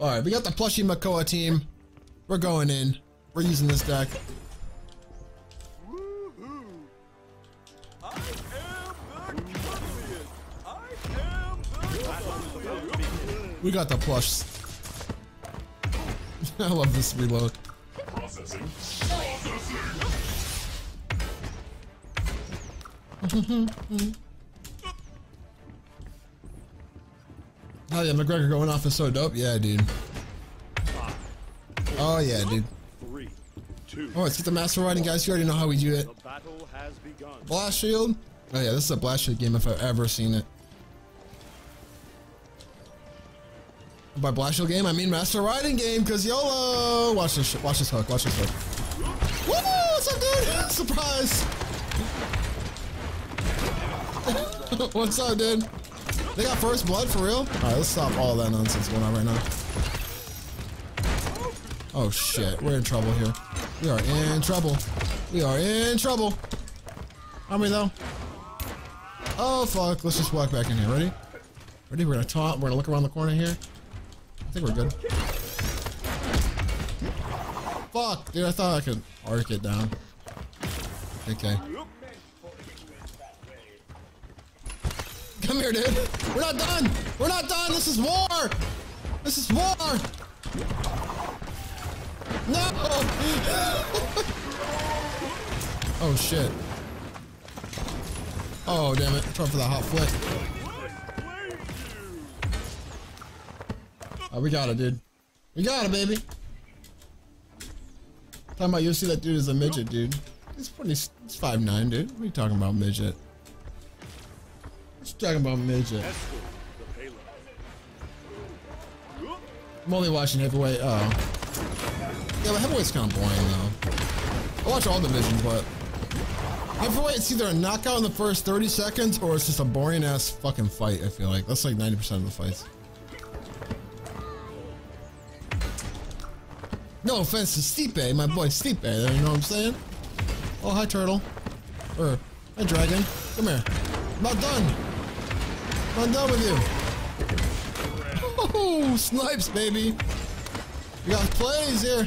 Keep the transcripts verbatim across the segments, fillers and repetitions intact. All right, we got the plushy Makoa team. We're going in. We're using this deck. We got the plush. I love this reload. Processing. Processing. Oh yeah, McGregor going off is so dope. Yeah, dude. Five, four, oh yeah, dude. Three, two, oh, let's get the Master Riding, guys. You already know how we do it. The battle has begun. Blast shield. Oh yeah, this is a blast shield game if I've ever seen it. By blast shield game, I mean Master Riding game, cause YOLO. Watch this shit. Watch this hook. Watch this hook. Woo! What's up, dude? Surprise. What's up, dude? They got first blood for real? Alright, let's stop all that nonsense going on right now. Oh shit, we're in trouble here. We are in trouble. We are in trouble. How many though? Oh fuck, let's just walk back in here. Ready? Ready? We're gonna taunt. We're gonna look around the corner here. I think we're good. Fuck, dude, I thought I could arc it down. Okay. Come here, dude. We're not done. We're not done. This is war. This is war. No. Oh, shit. Oh, damn it. Try for that hot flip. Oh, we got it, dude. We got it, baby. Talking about, you'll see that dude is a midget, dude. He's pretty, he's five nine, dude. What are you talking about, midget? Talking about midget. I'm only watching heavyweight. Oh, yeah, but heavyweight's kind of boring though. I watch all divisions, but heavyweight's either a knockout in the first thirty seconds or it's just a boring ass fucking fight. I feel like that's like ninety percent of the fights. No offense to Stipe, my boy Stipe. There, you know what I'm saying? Oh, hi turtle, or hi dragon. Come here. I'm not done. I'm done with you. Oh, snipes, baby. We got plays here.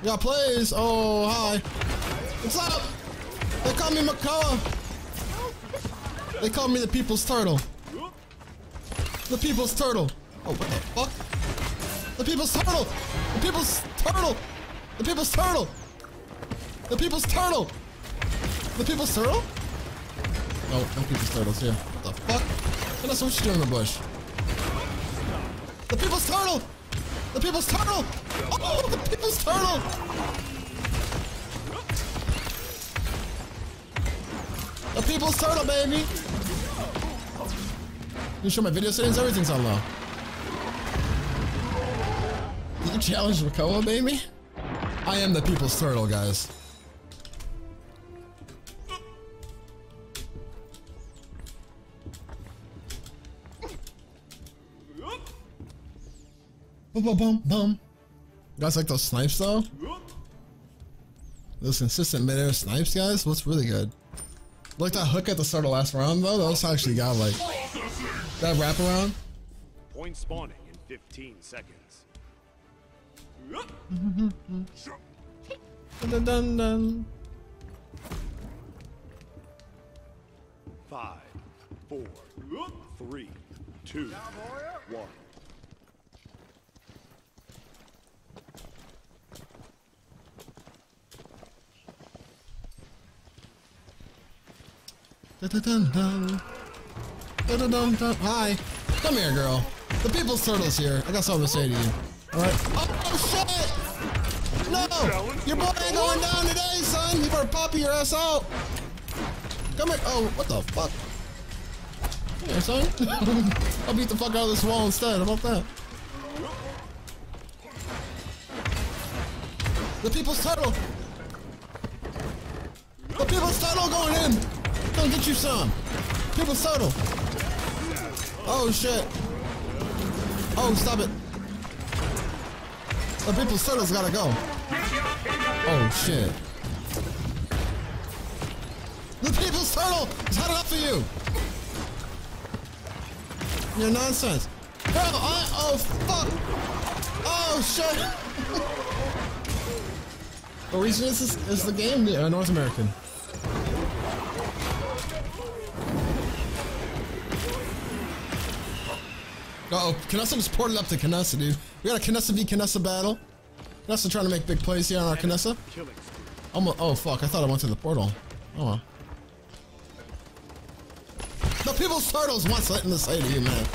We got plays. Oh, hi. What's up? They call me Makoa. They call me the people's turtle. The people's turtle. Oh, what the fuck? The people's turtle. The people's turtle. The people's turtle. The people's turtle. The people's turtle? Oh, no people's turtles here. What the fuck? Kinessa, what you doing in the bush? The people's turtle! The people's turtle! Oh, the people's turtle! The people's turtle, baby! You show my video settings? Everything's on low. Did you challenge Makoa, baby? I am the people's turtle, guys. Boom, boom, boom. You guys like those snipes though? Those consistent mid-air snipes, guys? What's really good? Like that hook at the start of last round though? Those actually got like that wraparound. Point spawning in fifteen seconds. Dun, dun, dun. Five, four, three, two, one. Dun, dun, dun. Dun, dun, dun, dun. Hi. Come here, girl. The people's turtle's here. I got something to say to you. Alright. Oh, shit! No! Your boy ain't going down today, son! You better pop your ass out! Come here. Oh, what the fuck? Come here, son. I'll beat the fuck out of this wall instead. How about that? The people's turtle! The people's turtle going in! Don't get you some. People subtle. Oh shit. Oh, stop it. The people subtle's gotta go. Oh shit. The people subtle is not enough for you. You're nonsense. hell? I, oh, fuck! Oh, shit! What region is this? Is the game? Yeah, North American. Uh oh, Kinessa was ported up to Kinessa, dude. We got a Kinessa v Kinessa battle. Kinessa trying to make big plays here on our Kinessa. Almost, oh fuck, I thought I went through the portal. Oh well. The people's turtles want something to say to you, man.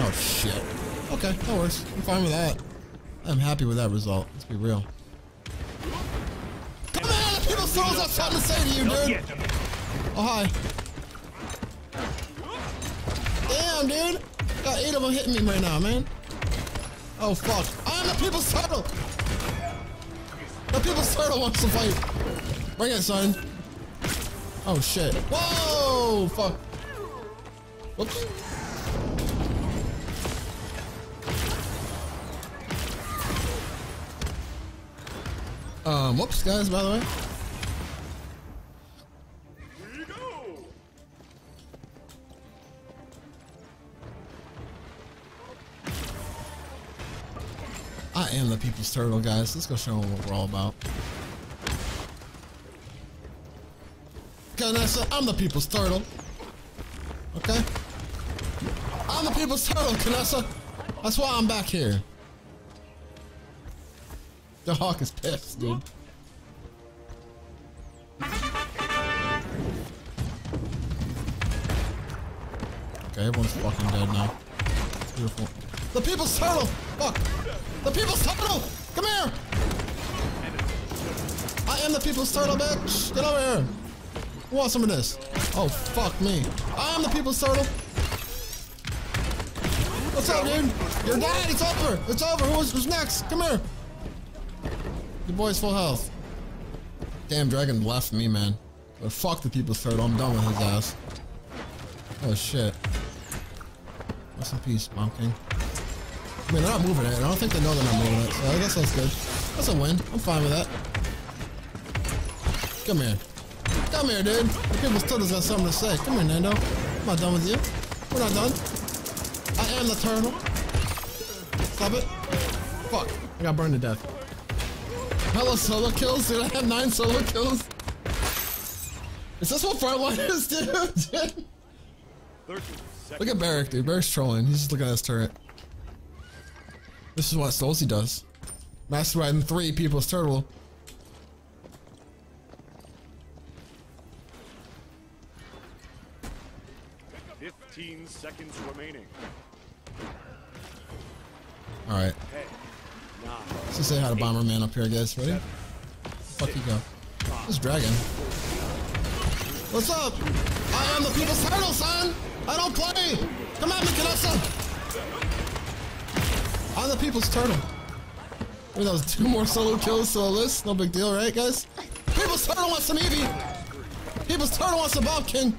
Oh shit. Okay, that works. I'm fine with that. I'm happy with that result. Let's be real. I've got something to say to you, dude. Oh, hi. Damn, dude. Got eight of them hitting me right now, man. Oh, fuck. I'm the people's turtle. The people's turtle wants to fight. Bring it, son. Oh, shit. Whoa, fuck. Whoops. Um, whoops, guys, by the way. I am the people's turtle, guys. Let's go show them what we're all about. Kinessa, I'm the people's turtle. Okay? I'm the people's turtle, Kinessa. That's why I'm back here. The hawk is pissed, dude. Okay, everyone's fucking dead now. It's beautiful. The people's turtle! Fuck! The people's turtle! Come here! I am the people's turtle, bitch! Get over here! Who wants some of this? Oh, fuck me. I am the people's turtle! What's up, dude? You're dead! It's over! It's over! Who's, who's next? Come here! Your boy's full health. Damn, dragon left me, man. But fuck the people's turtle. I'm done with his ass. Oh, shit. Rest in peace, Bomb King. I mean, they're not moving it. I don't think they know they're not moving it, so I guess that's good. That's a win. I'm fine with that. Come here. Come here, dude. The people's turtle's got something to say. Come here, Nando. I'm not done with you. We're not done. I am the turtle. Stop it. Fuck. I got burned to death. Hello, solo kills, dude. I have nine solo kills. Is this what frontline is, dude? Look at Barik, dude. Barik's trolling. He's just looking at his turret. This is what Stolzey does. Master Riding three, people's turtle. Fifteen seconds remaining. Alright. Let's just say hi to Bomberman up here, guys. Ready? Fuck you go. This dragon. What's up? I am the people's turtle, son! I don't play! Come at me, Kinessa! I'm the people's turtle. I mean, that was two more solo kills to the list. No big deal, right, guys? People's turtle wants some Eevee. People's turtle wants some Bomb King.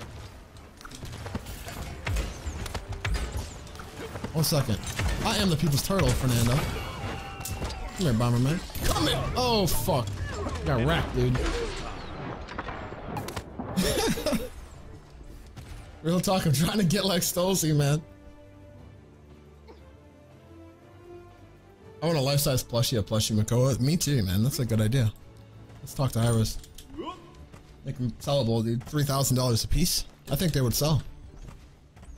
One second. I am the people's turtle, Fernando. Come here, Bomberman. Come here. Oh, fuck. I got wrecked, dude. Real talk, I'm trying to get like Stolzey, man. I want a life-size plushie of plushie Makoa. Me too, man. That's a good idea. Let's talk to Iris. Make them sellable, dude. Three thousand dollars a piece. I think they would sell.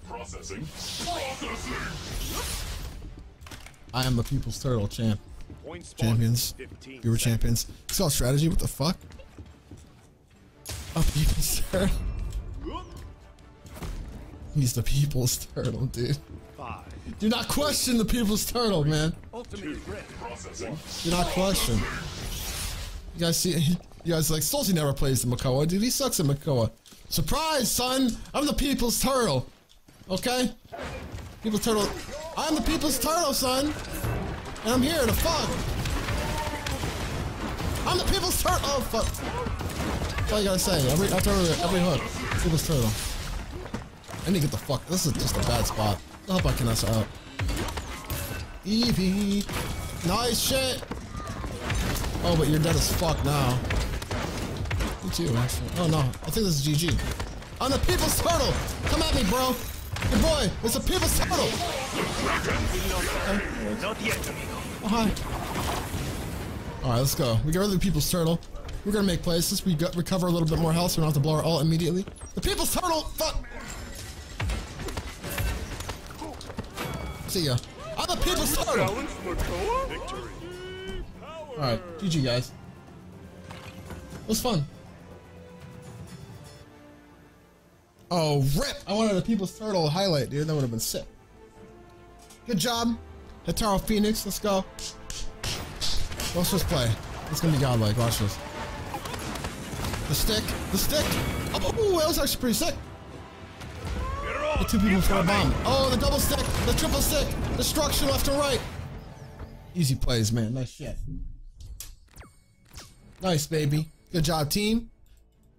Processing. I am the people's turtle champ. Champions. Viewer champions. It's called strategy. What the fuck? A people's turtle. He's the people's turtle, dude. Do not question the people's turtle, man. Do not question. You guys see, you guys like, Stolzey never plays the Makoa, dude. He sucks at Makoa. Surprise, son! I'm the people's turtle. Okay? People's turtle. I'm the people's turtle, son! And I'm here to fuck. I'm the people's turtle! Oh, fuck. That's all you gotta say. Every, after every hook. People's turtle. I need to get the fuck. This is just a bad spot. I'll help Kinessa out. Eevee. Nice shit. Oh, but you're dead as fuck now. Me too, actually. Oh no, I think this is G G. I'm the people's turtle! Come at me, bro! Good boy, it's a people's turtle! Not yet, amigo. Oh, hi. Alright, let's go. We get rid of the people's turtle. We're gonna make places. We got recover a little bit more health so we don't have to blow our ult immediately. The people's turtle! Fuck! See ya. I'm the people's turtle! Alright, G G guys. It was fun. Oh, rip! I wanted a people's turtle highlight, dude. That would have been sick. Good job. Hetaro Phoenix, let's go. Let's just play. It's gonna be godlike, watch this. The stick, the stick! Oh, that was actually pretty sick. The two people for a bomb. Oh, the double stick, the triple stick, destruction left and right. Easy plays, man, nice shit. Nice, baby. Good job, team.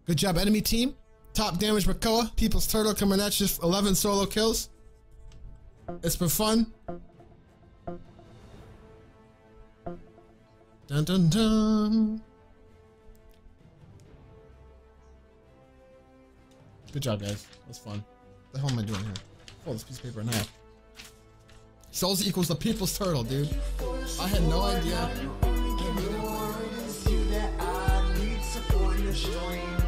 Good job, enemy team. Top damage, Makoa. People's Turtle coming at you, eleven solo kills. It's been fun. Dun dun dun. Good job, guys. That's fun. What the hell am I doing here? Fold this piece of paper in half. Stolzey equals the People's Turtle, dude. I had no idea. Showing